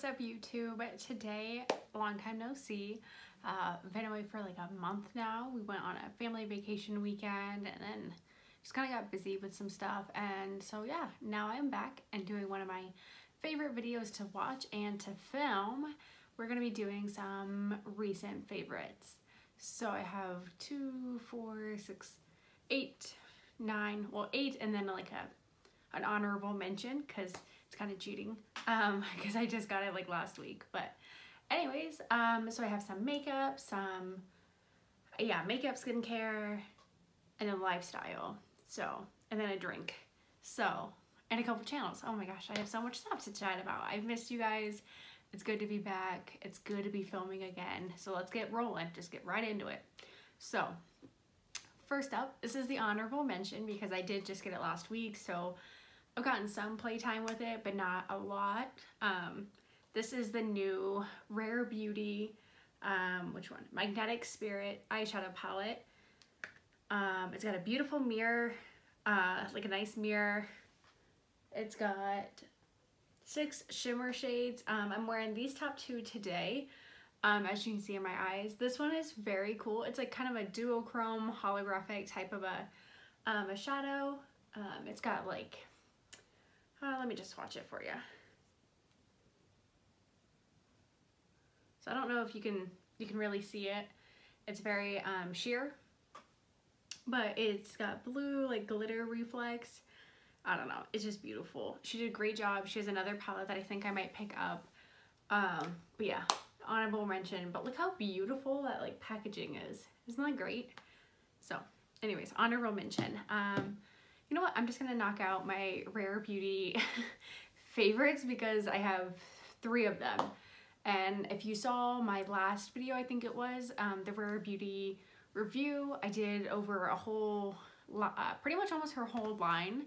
What's up, YouTube? Today, long time no see. Been away for like a month now. We went on a family vacation weekend and then just kind of got busy with some stuff. And so yeah, now I'm back and doing one of my favorite videos to watch and to film. We're gonna be doing some recent favorites. So I have 8, and then like an honorable mention, because it's kind of cheating because I just got it like last week. But anyways, so I have some makeup, makeup, skincare, and then lifestyle. So, and then a drink. So, and a couple channels. Oh my gosh, I have so much stuff to chat about. I've missed you guys. It's good to be back. It's good to be filming again. So let's get rolling. Just get right into it. So first up, this is the honorable mention because I did just get it last week. So I've gotten some playtime with it, but not a lot. This is the new Rare Beauty, Magnetic Spirit eyeshadow palette. It's got a beautiful mirror, like a nice mirror. It's got 6 shimmer shades. I'm wearing these top 2 today, as you can see in my eyes. This one is very cool. It's like kind of a duochrome holographic type of a shadow. It's got like, let me just swatch it for you. So I don't know if you can really see it. It's very sheer, but it's got blue like glitter reflex. I don't know. It's just beautiful. She did a great job. She has another palette that I think I might pick up. But yeah, honorable mention. But look how beautiful that like packaging is. Isn't that great? So, anyways, honorable mention. You know what, I'm just gonna knock out my Rare Beauty favorites because I have 3 of them. And if you saw my last video, I think it was, the Rare Beauty review, I did over a whole, pretty much almost her whole line.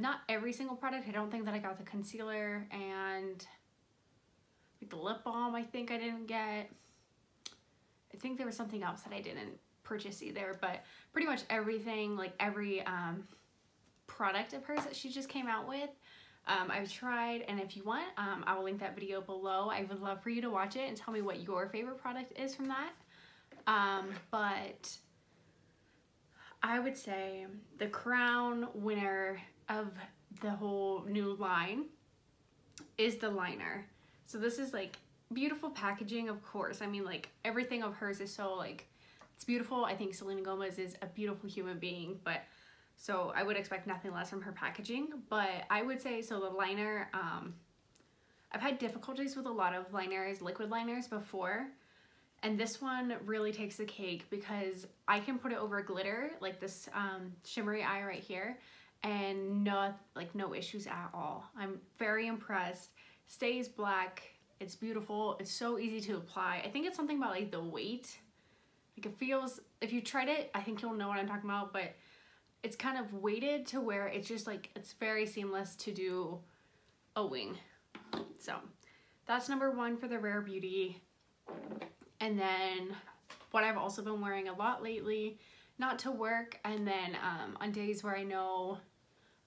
Not every single product. I don't think that I got the concealer and like the lip balm I think I didn't get. I think there was something else that I didn't purchase either, but pretty much everything, like every product of hers that she just came out with, I've tried. And if you want, I will link that video below. I would love for you to watch it and tell me what your favorite product is from that. But I would say the crown winner of the whole new line is the liner. So this is like beautiful packaging, of course. I mean, like everything of hers is so like, it's beautiful. I think Selena Gomez is a beautiful human being, but so I would expect nothing less from her packaging. But I would say, so the liner, I've had difficulties with a lot of liners, liquid liners before, and this one really takes the cake because I can put it over glitter, like this shimmery eye right here, and no issues at all. I'm very impressed. Stays black. It's beautiful. It's so easy to apply. I think it's something about like the weight. Like it feels, if you tried it, I think you'll know what I'm talking about, but it's kind of weighted to where it's just like, it's very seamless to do a wing. So that's number 1 for the Rare Beauty. And then what I've also been wearing a lot lately, not to work, and then on days where I know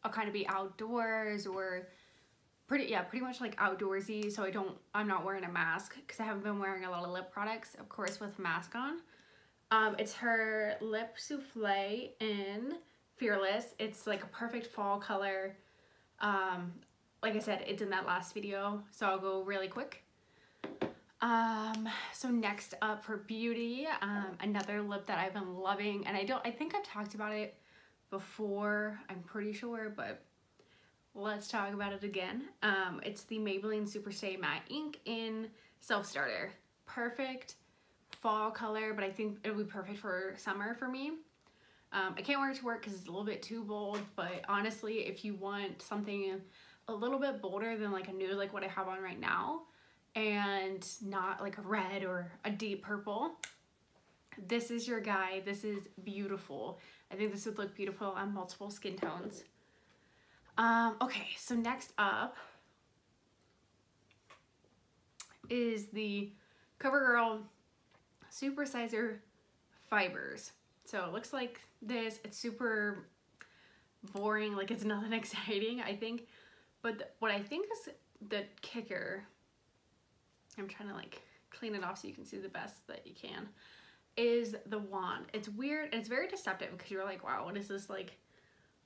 I'll kind of be outdoors or pretty much like outdoorsy, so I'm not wearing a mask because I haven't been wearing a lot of lip products, of course, with mask on. It's her Lip Soufflé in Fearless. It's like a perfect fall color. Like I said, it's in that last video, so I'll go really quick. So next up for beauty, another lip that I've been loving, and I think I've talked about it before, I'm pretty sure, but let's talk about it again. It's the Maybelline Superstay Matte Ink in Self Starter. Perfect fall color, but I think it'll be perfect for summer for me. I can't wear it to work because it's a little bit too bold, but honestly, if you want something a little bit bolder than like a nude, like what I have on right now, and not like a red or a deep purple, this is your guy. This is beautiful. I think this would look beautiful on multiple skin tones. Okay, so next up is the CoverGirl Super Sizer fibers. So it looks like this. It's super boring, like it's nothing exciting, I think, but what I think is the kicker I'm trying to like clean it off so you can see the best that you can, is the wand. It's weird and it's very deceptive because you're like, wow, what is this like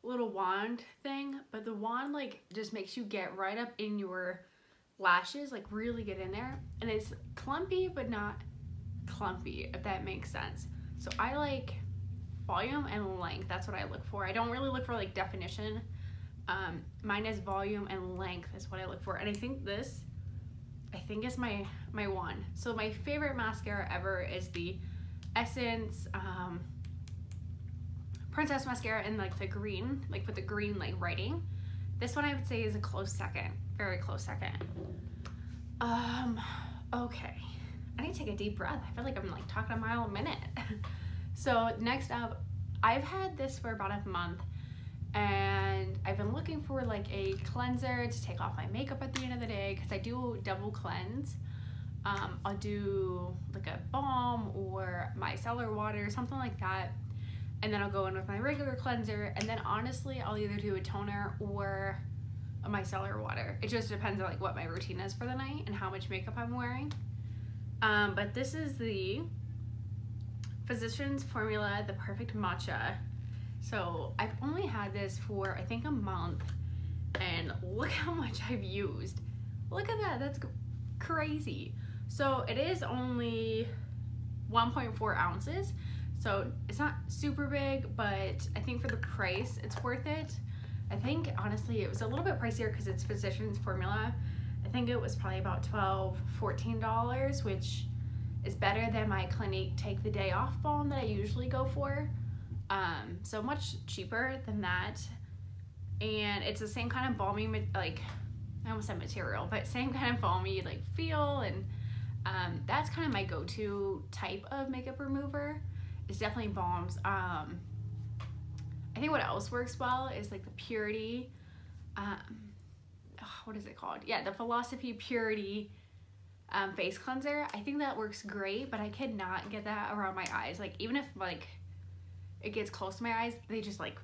little wand thing? But the wand like just makes you get right up in your lashes, like really get in there, and it's clumpy but not clumpy, if that makes sense. So I like volume and length. That's what I look for. I don't really look for like definition. Mine is volume and length is what I look for. And I think this, I think is my wand. So my favorite mascara ever is the Essence Princess mascara in like the green, like with the green like writing. This one I would say is a close second, very close second. Okay, I need to take a deep breath. I feel like I'm like talking a mile a minute. So next up, I've had this for about a month and I've been looking for like a cleanser to take off my makeup at the end of the day, because I do double cleanse. I'll do like a balm or micellar water, something like that, and then I'll go in with my regular cleanser, and then honestly I'll either do a toner or a micellar water. It just depends on like what my routine is for the night and how much makeup I'm wearing. But this is the Physicians Formula, the Perfect Matcha. So I've only had this for I think a month, and look how much I've used. Look at that, that's crazy. So it is only 1.4 ounces, so it's not super big, but I think for the price it's worth it. I think honestly it was a little bit pricier because it's Physicians Formula. I think it was probably about $12–$14, which is better than my Clinique Take the Day Off balm that I usually go for. So much cheaper than that, and it's the same kind of balmy, like I almost said material, but same kind of balmy like feel, and that's kind of my go-to type of makeup remover. It's definitely balms. I think what else works well is like the Purity, what is it called? Yeah, the Philosophy Purity face cleanser. I think that works great, but I could not get that around my eyes. Like even if like it gets close to my eyes, they just like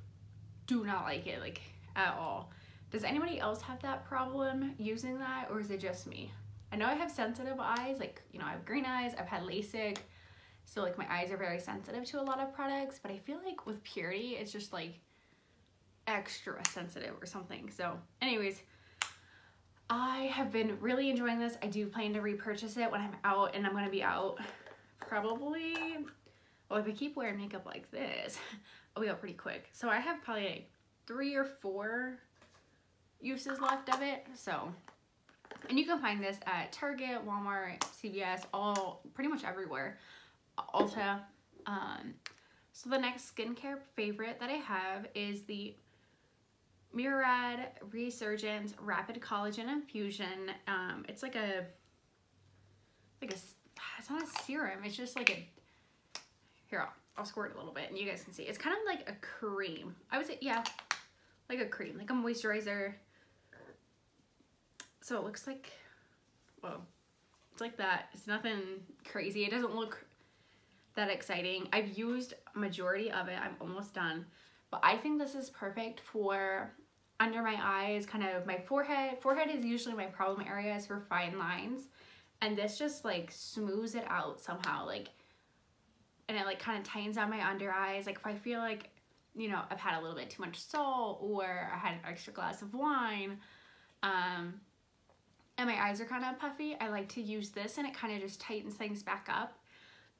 do not like it like at all. Does anybody else have that problem using that, or is it just me? I know I have sensitive eyes, like, you know, I have green eyes, I've had LASIK, so like my eyes are very sensitive to a lot of products, but I feel like with Purity it's just like extra sensitive or something. So anyways, I have been really enjoying this. I do plan to repurchase it when I'm out, and I'm gonna be out probably, well, if I keep wearing makeup like this, I'll be out pretty quick. So I have probably like 3 or 4 uses left of it. So, and you can find this at Target, Walmart, CVS, all pretty much everywhere, Ulta. So the next skincare favorite that I have is the Murad Resurgence Rapid Collagen Infusion. It's like a, it's not a serum, it's just like a, here, I'll squirt a little bit and you guys can see. It's kind of like a cream. I would say, yeah, like a cream, like a moisturizer. So it looks like, whoa, it's like that. It's nothing crazy. It doesn't look that exciting. I've used a majority of it. I'm almost done. But I think this is perfect for under my eyes, kind of my forehead. Forehead is usually my problem areas for fine lines. And this just like smooths it out somehow. Like, and it like kind of tightens down my under eyes. Like if I feel like, you know, I've had a little bit too much salt, or I had an extra glass of wine, and my eyes are kind of puffy, I like to use this, and it kind of just tightens things back up.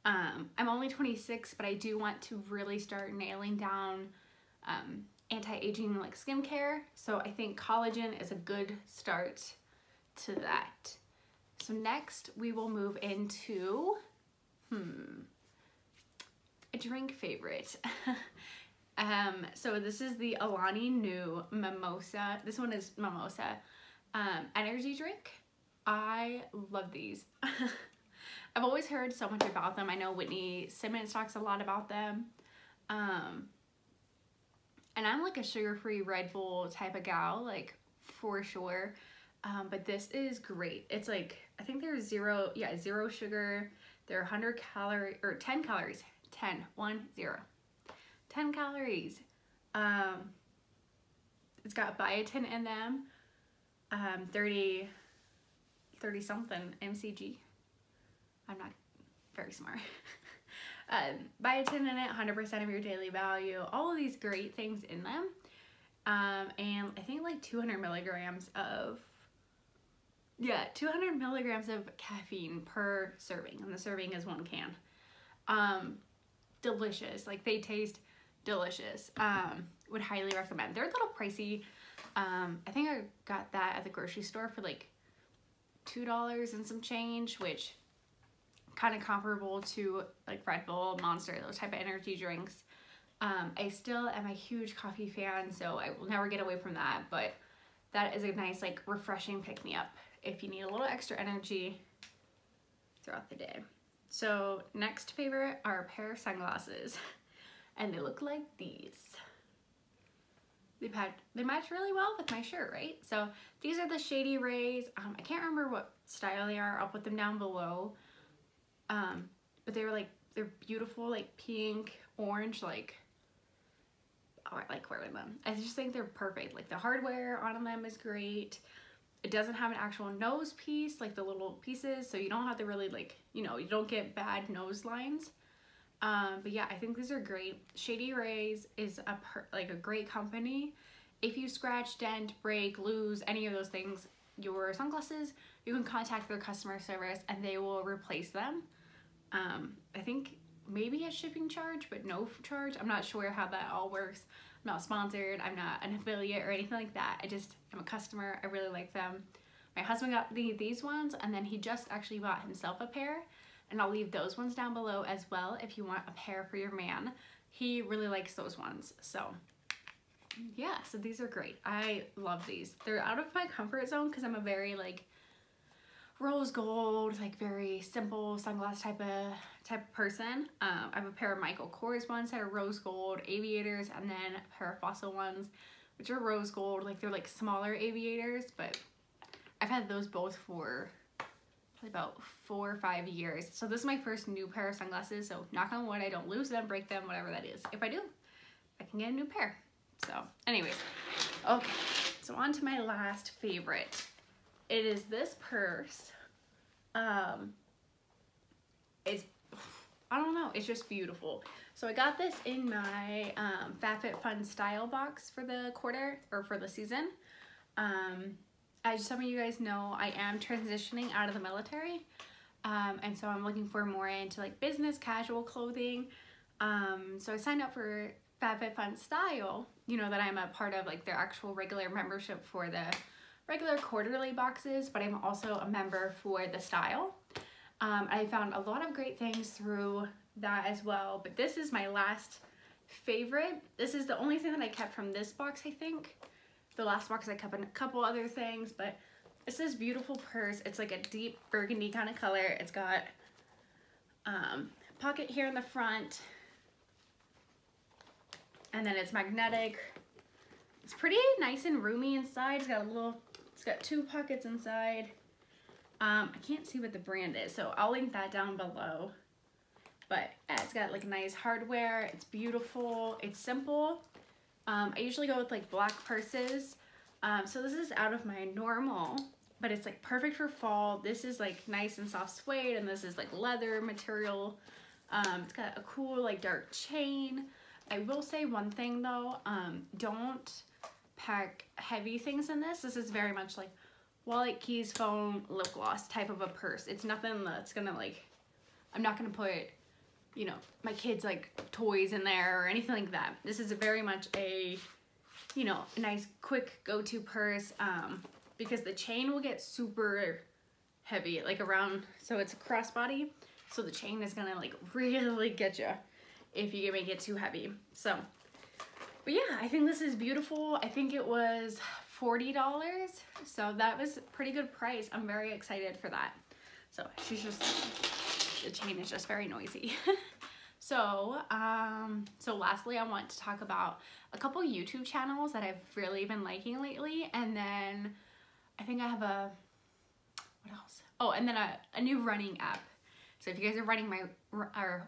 I'm only 26, but I do want to really start nailing down anti-aging like skincare. So I think collagen is a good start to that. So next we will move into, a drink favorite. So this is the Alani Nu Mimosa. This one is Mimosa energy drink. I love these. I've always heard so much about them. I know Whitney Simmons talks a lot about them. And I'm like a sugar-free Red Bull type of gal, like for sure. But this is great. It's like, I think there's zero sugar. They're 100 calories, or 10 calories. 10 calories. It's got biotin in them, 30 30 something MCG. I'm not very smart. Biotin in it, 100% of your daily value, all of these great things in them. And I think like 200 milligrams of caffeine per serving, and the serving is 1 can. Delicious, like they taste delicious. Would highly recommend. They're a little pricey. I think I got that at the grocery store for like $2 and some change, which kind of comparable to like Red Bull, Monster, those type of energy drinks. I still am a huge coffee fan, so I will never get away from that, but that is a nice like refreshing pick-me-up if you need a little extra energy throughout the day. So next favorite are a pair of sunglasses, and they look like these. They match really well with my shirt, right? So these are the Shady Rays. I can't remember what style they are. I'll put them down below. But they were like, they're beautiful, like pink, orange, like, oh, I like wearing them. I just think they're perfect. Like the hardware on them is great. It doesn't have an actual nose piece, like the little pieces, so you don't have to really like, you know, you don't get bad nose lines. But yeah, I think these are great. Shady Rays is like a great company. If you scratch, dent, break, lose, any of those things, your sunglasses, you can contact their customer service and they will replace them. I think maybe a shipping charge, but no charge. I'm not sure how that all works. I'm not sponsored. I'm not an affiliate or anything like that. I just am a customer. I really like them. My husband got these ones, and then he just actually bought himself a pair, and I'll leave those ones down below as well if you want a pair for your man. He really likes those ones. So yeah, so these are great. I love these. They're out of my comfort zone because I'm a very like rose gold, like very simple sunglass type of person. I have a pair of Michael Kors ones that are rose gold aviators, and then a pair of Fossil ones, which are rose gold, like they're like smaller aviators, but I've had those both for probably about 4 or 5 years. So this is my first new pair of sunglasses, so knock on wood, I don't lose them, break them, whatever that is. If I do, I can get a new pair. So anyways, okay, so on to my last favorite. It is this purse. It's, I don't know, it's just beautiful. So I got this in my FabFitFun style box for the quarter, or for the season. As some of you guys know, I am transitioning out of the military. And so I'm looking for more into like business, casual clothing. So I signed up for FabFitFun style, you know, that I'm a part of like their actual regular membership for the regular quarterly boxes, but I'm also a member for the style. I found a lot of great things through that as well, but this is my last favorite. This is the only thing that I kept from this box, I think. The last box I kept a couple other things, but it's this beautiful purse. It's like a deep burgundy kind of color. It's got a pocket here in the front, and then it's magnetic. It's pretty nice and roomy inside. It's got a little, it's got 2 pockets inside. I can't see what the brand is, so I'll link that down below. But yeah, it's got like nice hardware. It's beautiful. It's simple. I usually go with like black purses. So this is out of my normal, but it's like perfect for fall. This is like nice and soft suede, and this is like leather material. It's got a cool like dark chain. I will say one thing though, don't pack heavy things in this. This is very much like wallet, keys, phone, lip gloss type of a purse. It's nothing that's gonna like, I'm not gonna put, you know, my kids like toys in there or anything like that. This is very much a, you know, nice quick go-to purse, because the chain will get super heavy, like around, so it's a crossbody. So the chain is gonna like really get you if you make it too heavy. So, but yeah, I think this is beautiful. I think it was $40, so that was a pretty good price. I'm very excited for that. So she's just, the chain is just very noisy. So lastly, I want to talk about a couple YouTube channels that I've really been liking lately, and then I think I have a, what else? Oh, and then a new running app. So if you guys are running my, or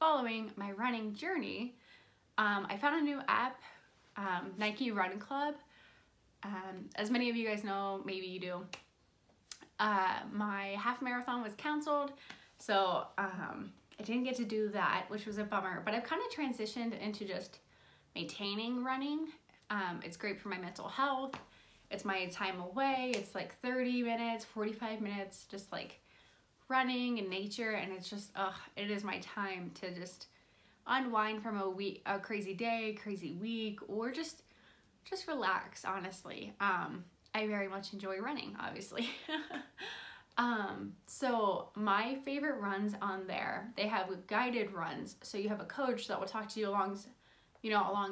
following my running journey, I found a new app, Nike Run Club. As many of you guys know, maybe you do, my half marathon was canceled, so I didn't get to do that, which was a bummer. But I've kind of transitioned into just maintaining running. It's great for my mental health. It's my time away. It's like 30 minutes, 45 minutes, just like running and nature, and it's just, it is my time to just unwind from a crazy day, crazy week, or just relax, honestly. I very much enjoy running, obviously. So my favorite runs on there, they have guided runs. So you have a coach that will talk to you along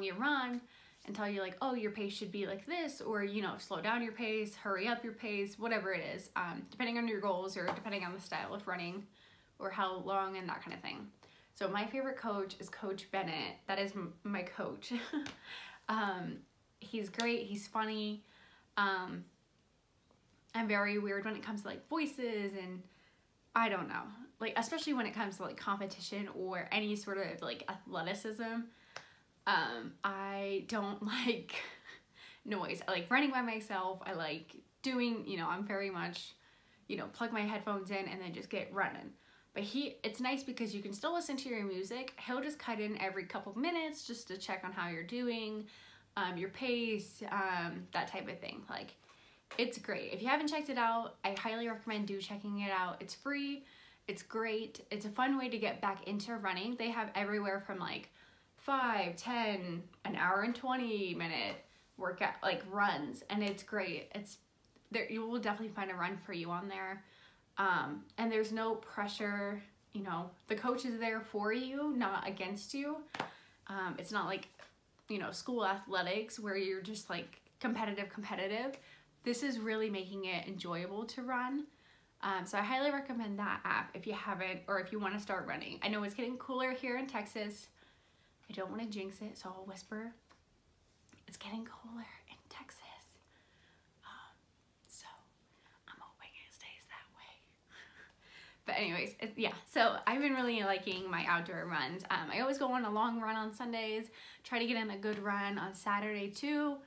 your run and tell you like, oh, your pace should be like this, or, you know, slow down your pace, hurry up your pace, whatever it is, depending on your goals or depending on the style of running or how long and that kind of thing. So my favorite coach is Coach Bennett. That is my coach. He's great. He's funny. I'm very weird when it comes to like voices, and I don't know, like, especially when it comes to like competition or any sort of like athleticism. I don't like noise. I like running by myself. I like doing, you know, I'm very much, you know, plug my headphones in and then just get running. But it's nice because you can still listen to your music. He'll just cut in every couple minutes just to check on how you're doing, your pace, that type of thing. Like, it's great. If you haven't checked it out, I highly recommend checking it out. It's free. It's great. It's a fun way to get back into running. They have everywhere from like 5, 10, an hour and 20 minute workout, like runs. And it's great. It's there. You will definitely find a run for you on there. And there's no pressure, you know, the coach is there for you, not against you. It's not like, you know, school athletics where you're just like competitive. This is really making it enjoyable to run. So I highly recommend that app if you haven't, or if you want to start running. I know it's getting cooler here in Texas. I don't want to jinx it, so I'll whisper. It's getting cooler in Texas. So I'm hoping it stays that way. But anyways, yeah, so I've been really liking my outdoor runs. I always go on a long run on Sundays, try to get in a good run on Saturday too.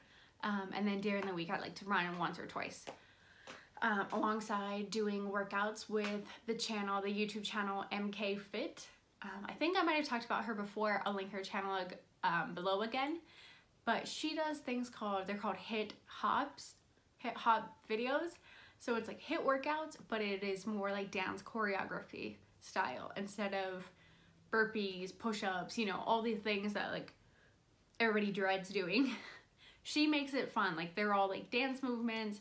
And then during the week, I like to run once or twice, alongside doing workouts with the YouTube channel MKFit. I think I might have talked about her before. I'll link her channel below again. But she does things they're called hip hop videos. So it's like hit workouts, but it is more like dance choreography style instead of burpees, push-ups, you know, all these things that like everybody dreads doing. She makes it fun. Like, they're all like dance movements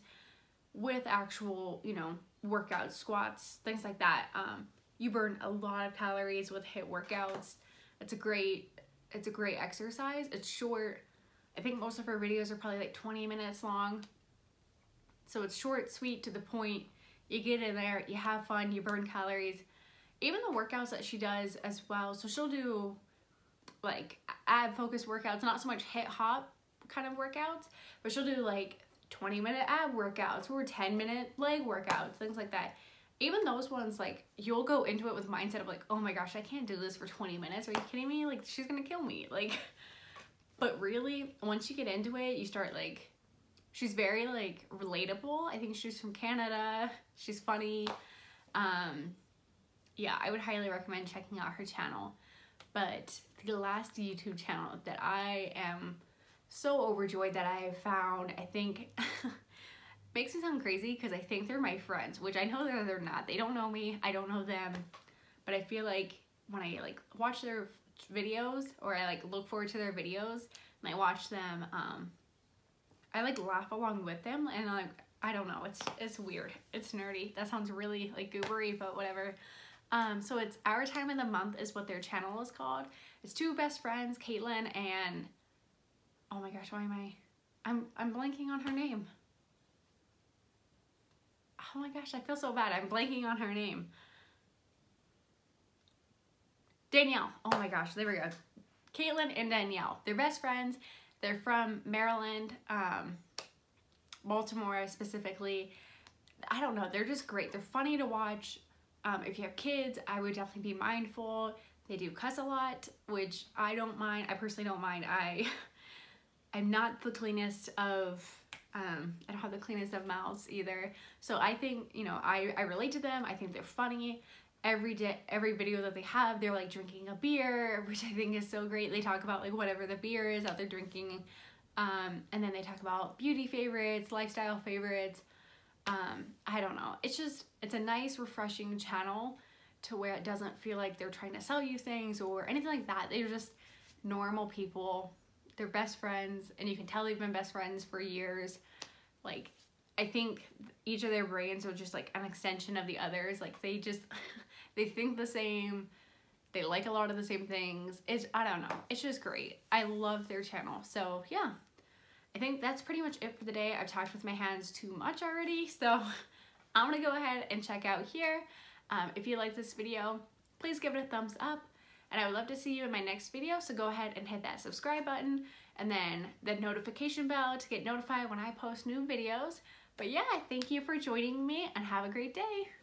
with actual, you know, workouts, squats, things like that. You burn a lot of calories with HIIT workouts. It's a great exercise. It's short. I think most of her videos are probably like 20 minutes long. So it's short, sweet, to the point. You get in there, you have fun, you burn calories. Even the workouts that she does as well. So she'll do like ab focused workouts, not so much hip hop kind of workouts, but she'll do like 20-minute ab workouts or 10-minute leg workouts, things like that. Even those ones, like, you'll go into it with mindset of like, oh my gosh, I can't do this for 20 minutes. Are you kidding me? Like, she's gonna kill me. Like, but really, once you get into it, you start like, she's very like relatable. I think she's from Canada. She's funny. Yeah, I would highly recommend checking out her channel. But the last YouTube channel that I am so overjoyed that I found, I think makes me sound crazy because I think they're my friends, which I know that they're not. They don't know me, I don't know them, but I feel like when I like watch their videos, or I like look forward to their videos and I watch them, I like laugh along with them, and like, I don't know, it's weird, it's nerdy. That sounds really like goobery, but whatever. So it's Our Time of the Month is what their channel is called. It's two best friends, Caitlyn and, oh my gosh, why am I'm blanking on her name. Oh my gosh, I feel so bad. I'm blanking on her name. Danielle. Oh my gosh, there we go. Caitlyn and Danielle. They're best friends. They're from Maryland, Baltimore specifically. I don't know. They're just great. They're funny to watch. If you have kids, I would definitely be mindful. They do cuss a lot, which I don't mind. I personally don't mind. I'm not the cleanest of I don't have the cleanest of mouths either. So I think, you know, I relate to them. I think they're funny. Every day, every video that they have, they're like drinking a beer, which I think is so great. They talk about like whatever the beer is that they're drinking. And then they talk about beauty favorites, lifestyle favorites. I don't know. It's just, it's a nice, refreshing channel to where it doesn't feel like they're trying to sell you things or anything like that. They're just normal people. They're best friends, and you can tell they've been best friends for years. Like, I think each of their brands are just like an extension of the others. Like, they just, they think the same. They like a lot of the same things. It's, I don't know. It's just great. I love their channel. So yeah, I think that's pretty much it for the day. I've talked with my hands too much already, so I'm gonna go ahead and check out here. If you like this video, please give it a thumbs up, and I would love to see you in my next video, so go ahead and hit that subscribe button and then the notification bell to get notified when I post new videos. But yeah, thank you for joining me, and have a great day.